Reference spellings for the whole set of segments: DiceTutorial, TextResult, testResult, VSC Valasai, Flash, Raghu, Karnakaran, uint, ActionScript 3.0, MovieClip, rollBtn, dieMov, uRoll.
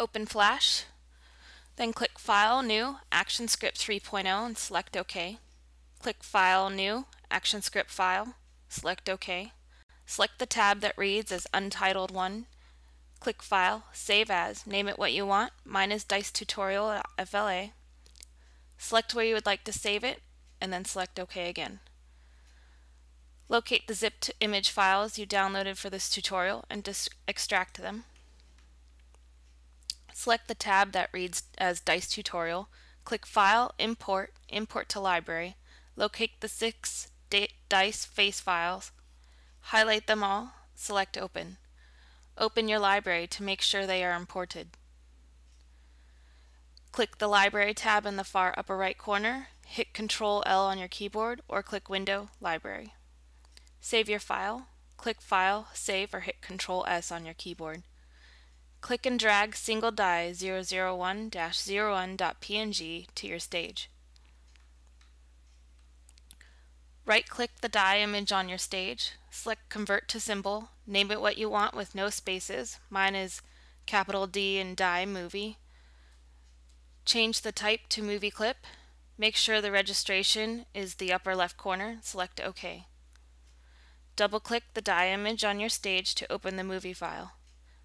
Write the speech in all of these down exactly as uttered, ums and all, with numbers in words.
open Flash, then click File, New, ActionScript three point oh and select OK. Click File, New, ActionScript File, select OK. Select the tab that reads as Untitled one, click File, Save As, name it what you want, mine is DiceTutorial.fla. Select where you would like to save it, and then select OK again. Locate the zip to image files you downloaded for this tutorial and extract them. Select the tab that reads as DiceTutorial, click File, Import, Import to Library, locate the six dice face files, highlight them all, select Open. Open your library to make sure they are imported. Click the Library tab in the far upper right corner, hit control L on your keyboard, or click Window, Library. Save your file, click File, Save, or hit control S on your keyboard. Click and drag single die zero zero one dash zero one dot P N G to your stage. Right-click the die image on your stage, select Convert to Symbol, name it what you want with no spaces, mine is capital D and die movie. Change the type to MovieClip, make sure the registration is the upper left corner, select OK. Double-click the die image on your stage to open the movie file.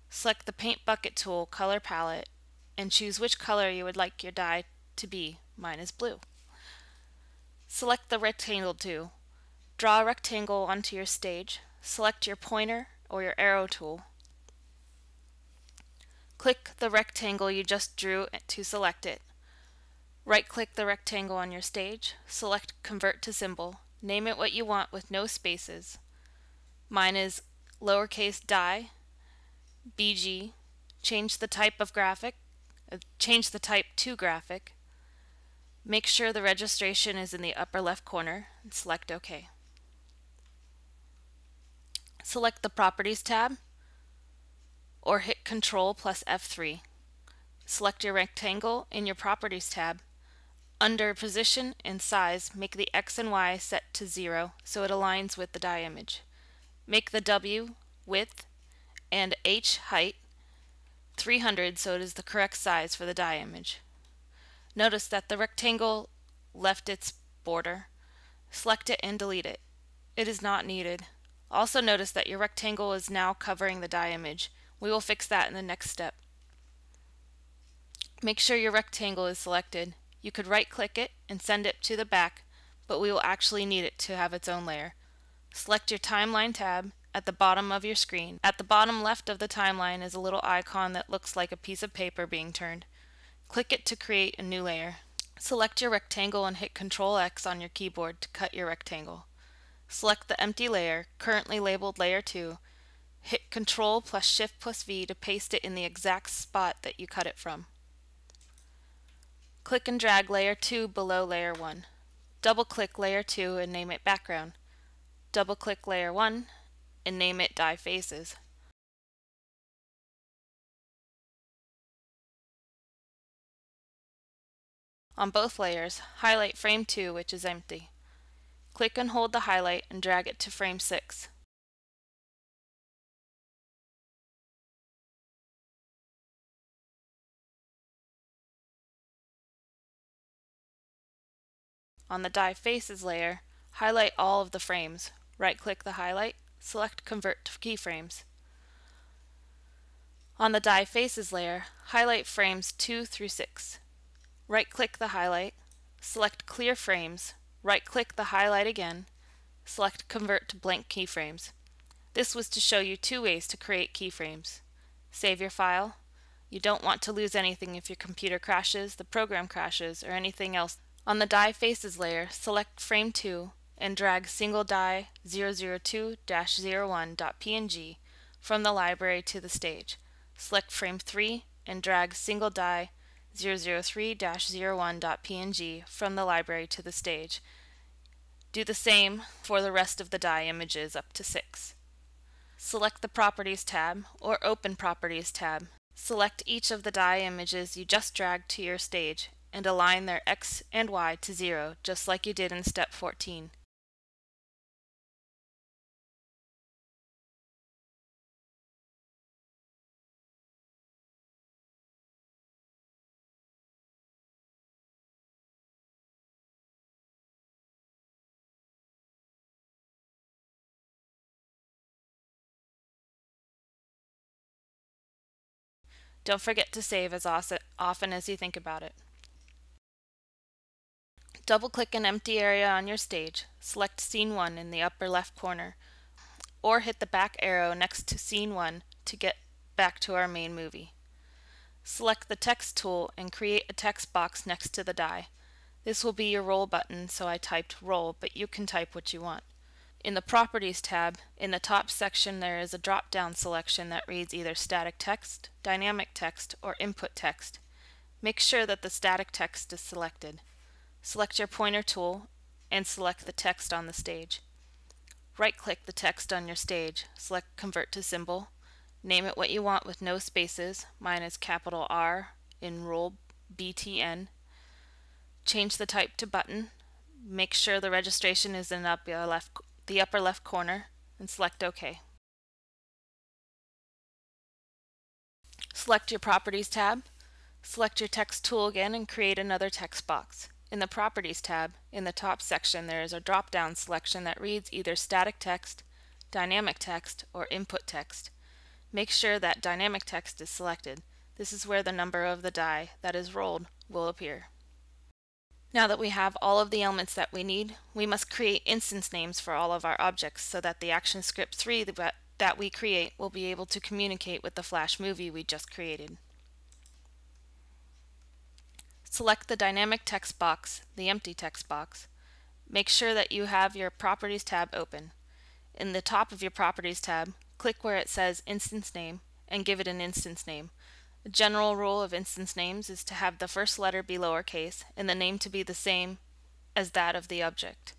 Select the Paint Bucket tool color palette and choose which color you would like your die to be, mine is blue. Select the rectangle tool. Draw a rectangle onto your stage. Select your pointer or your arrow tool. Click the rectangle you just drew to select it. Right-click the rectangle on your stage. Select Convert to Symbol. Name it what you want with no spaces. Mine is lowercase die, B G. Change the type of graphic. Uh, change the type to graphic. Make sure the registration is in the upper left corner and select OK. Select the Properties tab or hit control plus F three. Select your rectangle in your Properties tab. Under Position and Size, make the X and Y set to zero so it aligns with the die image. Make the W width and H height three hundred so it is the correct size for the die image. Notice that the rectangle left its border. Select it and delete it. It is not needed. Also notice that your rectangle is now covering the die image. We will fix that in the next step. Make sure your rectangle is selected. You could right-click it and send it to the back, but we will actually need it to have its own layer. Select your Timeline tab at the bottom of your screen. At the bottom left of the timeline is a little icon that looks like a piece of paper being turned. Click it to create a new layer. Select your rectangle and hit control X on your keyboard to cut your rectangle. Select the empty layer, currently labeled Layer two. Hit control plus shift plus V to paste it in the exact spot that you cut it from. Click and drag Layer two below Layer one. Double-click Layer two and name it Background. Double-click Layer one and name it Die Faces. On both layers, highlight frame two, which is empty. Click and hold the highlight and drag it to frame six. On the Die Faces layer, highlight all of the frames. Right-click the highlight, select Convert to Keyframes. On the Die Faces layer, highlight frames two through six. Right-click the highlight, select Clear Frames, right-click the highlight again, select Convert to Blank Keyframes. This was to show you two ways to create keyframes. Save your file. You don't want to lose anything if your computer crashes, the program crashes, or anything else. On the Die Faces layer, select Frame two and drag single die zero zero two dash zero one dot P N G from the library to the stage. Select Frame three and drag single die zero zero three dash zero one dot P N G from the library to the stage. Do the same for the rest of the die images up to six. Select the Properties tab or Open Properties tab. Select each of the die images you just dragged to your stage and align their X and Y to zero, just like you did in step fourteen. Don't forget to save as often as you think about it. Double-click an empty area on your stage, select Scene one in the upper left corner, or hit the back arrow next to Scene one to get back to our main movie. Select the text tool and create a text box next to the die. This will be your roll button, so I typed roll, but you can type what you want. In the Properties tab, in the top section there is a drop-down selection that reads either static text, dynamic text, or input text. Make sure that the static text is selected. Select your pointer tool and select the text on the stage. Right-click the text on your stage, select Convert to Symbol, name it what you want with no spaces, mine is capital R in roll B T N, change the type to button, make sure the registration is in the upper left, the upper left corner, and select OK. Select your Properties tab, select your text tool again and create another text box. In the Properties tab, in the top section, there is a drop-down selection that reads either static text, dynamic text, or input text. Make sure that dynamic text is selected. This is where the number of the die that is rolled will appear. Now that we have all of the elements that we need, we must create instance names for all of our objects so that the ActionScript three that we create will be able to communicate with the Flash movie we just created. Select the dynamic text box, the empty text box. Make sure that you have your Properties tab open. In the top of your Properties tab, click where it says Instance Name and give it an instance name. The general rule of instance names is to have the first letter be lowercase and the name to be the same as that of the object.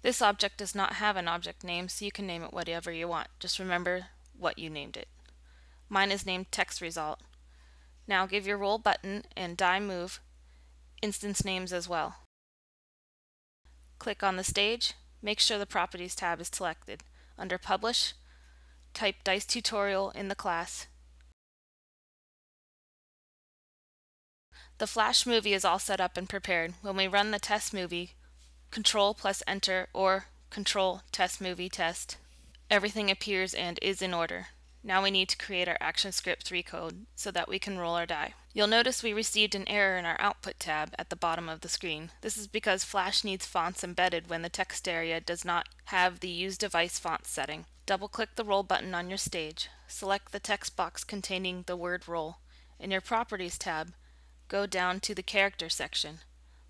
This object does not have an object name, so you can name it whatever you want. Just remember what you named it. Mine is named TextResult. Now give your roll button and dieMov instance names as well. Click on the stage, make sure the Properties tab is selected. Under Publish, type DiceTutorial in the class. The Flash movie is all set up and prepared. When we run the test movie, Control plus Enter or Control Test Movie Test, everything appears and is in order. Now we need to create our ActionScript three code so that we can roll our die. You'll notice we received an error in our Output tab at the bottom of the screen. This is because Flash needs fonts embedded when the text area does not have the Use Device Font setting. Double-click the Roll button on your stage. Select the text box containing the word Roll. In your Properties tab, go down to the Character section.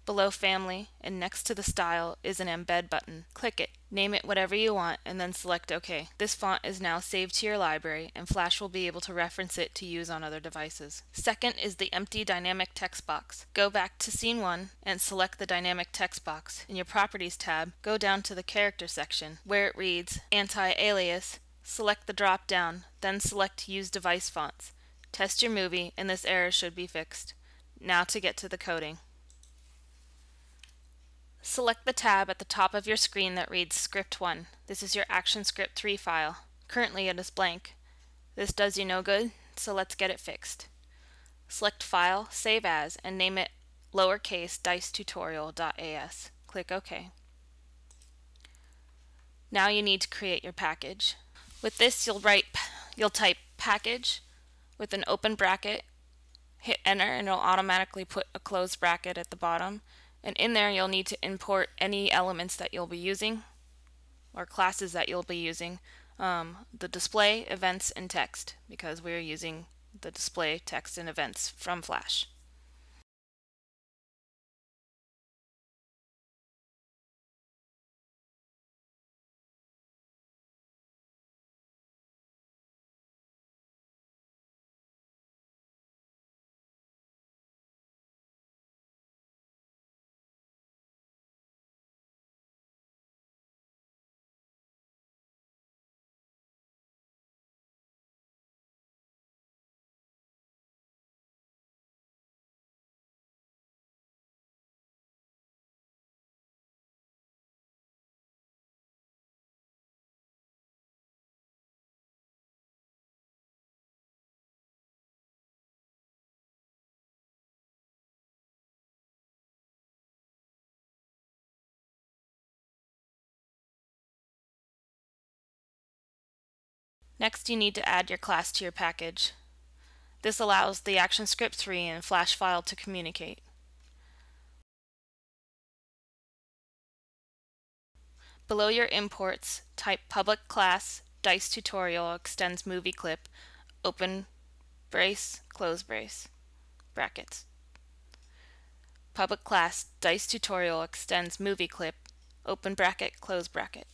Below Family and next to the Style is an Embed button. Click it, name it whatever you want, and then select OK. This font is now saved to your library, and Flash will be able to reference it to use on other devices. Second is the empty dynamic text box. Go back to Scene one and select the dynamic text box. In your Properties tab, go down to the Character section, where it reads Anti-Alias, select the drop-down, then select Use Device Fonts. Test your movie, and this error should be fixed. Now to get to the coding. Select the tab at the top of your screen that reads Script one. This is your ActionScript three file. Currently it is blank. This does you no good, so let's get it fixed. Select File, Save As, and name it lowercase dicetutorial.as. Click OK. Now you need to create your package. With this you'll write, you'll type package with an open bracket, hit enter, and it'll automatically put a closed bracket at the bottom. And in there you'll need to import any elements that you'll be using, or classes that you'll be using, um, the display, events, and text, because we're using the display, text, and events from Flash. Next, you need to add your class to your package. This allows the ActionScript three and Flash file to communicate. Below your imports, type public class DiceTutorial extends MovieClip, open brace, close brace, brackets. Public class DiceTutorial extends MovieClip, open bracket, close bracket.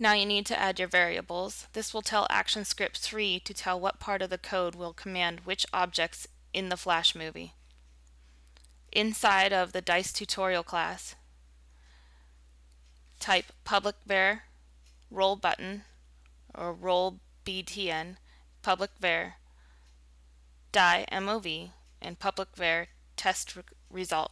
Now you need to add your variables. This will tell ActionScript three to tell what part of the code will command which objects in the Flash movie. Inside of the DiceTutorial class, type public var rollBtn or rollBtn, public var dieMov, and public var testResult.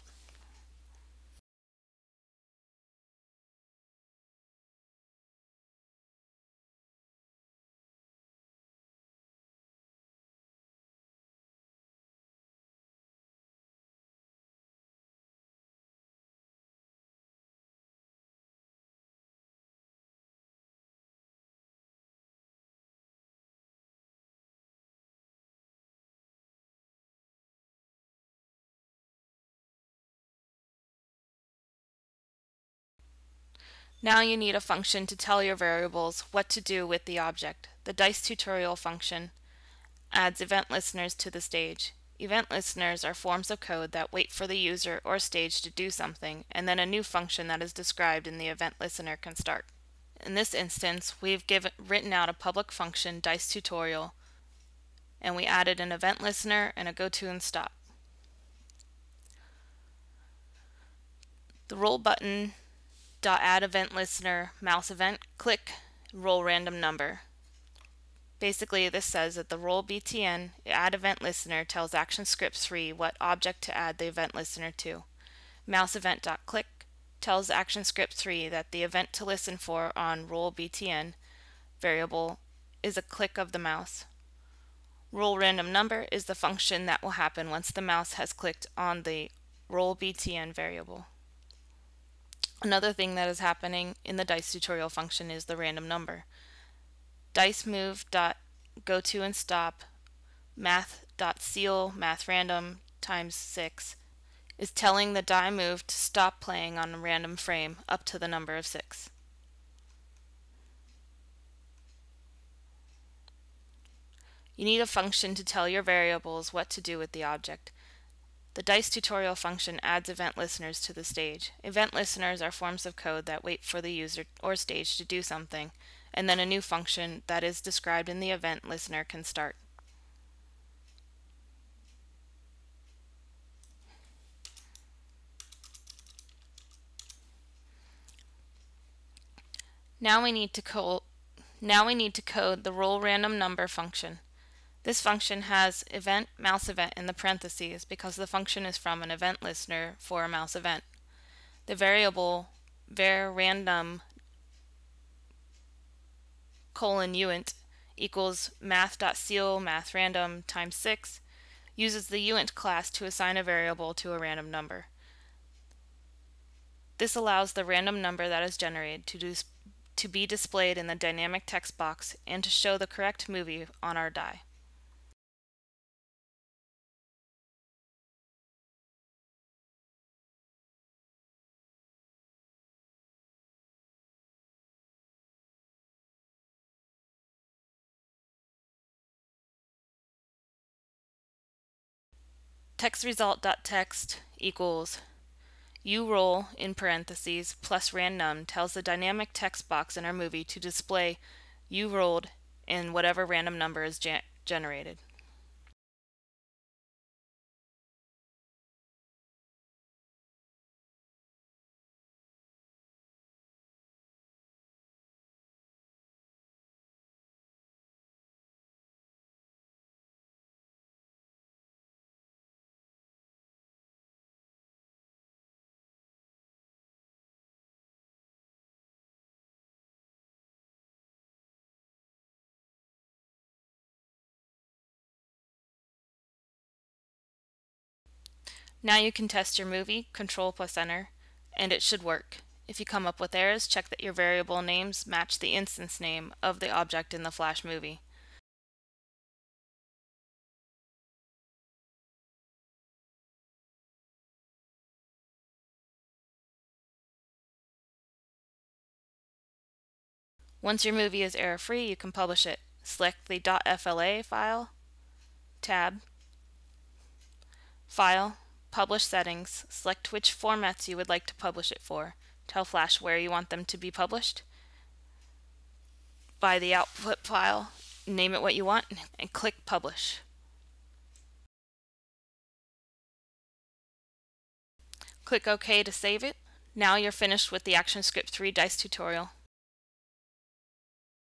Now you need a function to tell your variables what to do with the object. The DiceTutorial function adds event listeners to the stage. Event listeners are forms of code that wait for the user or stage to do something, and then a new function that is described in the event listener can start. In this instance, we've given, written out a public function DiceTutorial, and we added an event listener and a goto and stop. The rollBtn .add event listener mouse event click roll random number. Basically this says that the rollBtn add event listener tells ActionScript three what object to add the event listener to. Mouse event.click tells ActionScript three that the event to listen for on rollBtn variable is a click of the mouse. Roll random number is the function that will happen once the mouse has clicked on the rollBtn variable. Another thing that is happening in the DiceTutorial function is the random number. DiceMove.goTo and stop math.seal mathRandom times six is telling the dieMov to stop playing on a random frame up to the number of six. You need a function to tell your variables what to do with the object. The DiceTutorial function adds event listeners to the stage. Event listeners are forms of code that wait for the user or stage to do something, and then a new function that is described in the event listener can start. Now we need to code, now we need to code the roll random number function. This function has event mouse event in the parentheses because the function is from an event listener for a mouse event. The variable var random colon uint equals math.seal mathRandom times six uses the uint class to assign a variable to a random number. This allows the random number that is generated to do to be displayed in the dynamic text box and to show the correct movie on our die. TextResult.text equals uRoll in parentheses plus random tells the dynamic text box in our movie to display uRolled and whatever random number is ge- generated. Now you can test your movie, control plus enter, and it should work. If you come up with errors, check that your variable names match the instance name of the object in the Flash movie. Once your movie is error-free, you can publish it. Select the .fla file, tab, file, publish settings, select which formats you would like to publish it for. Tell Flash where you want them to be published. By the output file, name it what you want, and click publish. Click OK to save it. Now you're finished with the ActionScript three Dice tutorial.